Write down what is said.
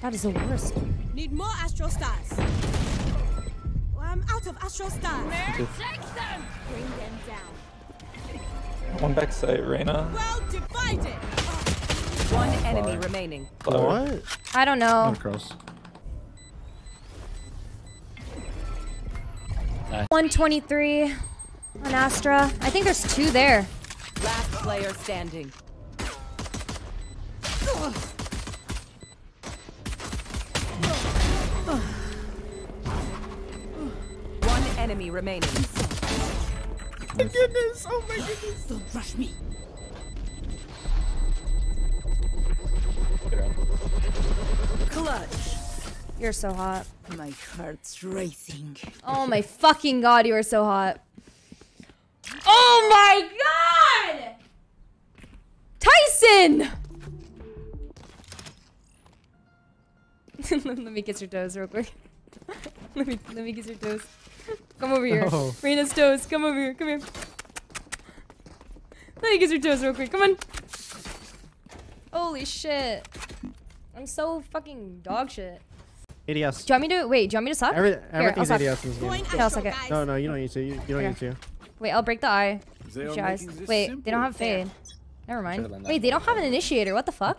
That is the worst. Need more Astro Stars. Well, I'm out of Astro Stars. Where? Take them. Bring them down. One backside, Reyna. Well divided. One enemy remaining. What? I don't know. Cross. 123 on Astra. I think there's two there. Last player standing. One enemy remaining. Oh my goodness! Oh my goodness! Don't rush me. Clutch. You're so hot. My heart's racing. Oh my fucking god, you are so hot. Oh my god! Tyson! Let me kiss your toes real quick. let me kiss your toes. Come over here. Oh. Reyna's toes. Come over here. Come here. Let me kiss your toes real quick. Come on. Holy shit. I'm so fucking dog shit. ADS. Do you want me to wait? Do you want me to suck? Everything's here, ADS in this game. Yeah, I'll suck it. No, you don't need to. You don't need to. Wait, I'll break the eye. Your eyes. Wait, they don't have fade. Never mind. Wait, they don't have an initiator. What the fuck?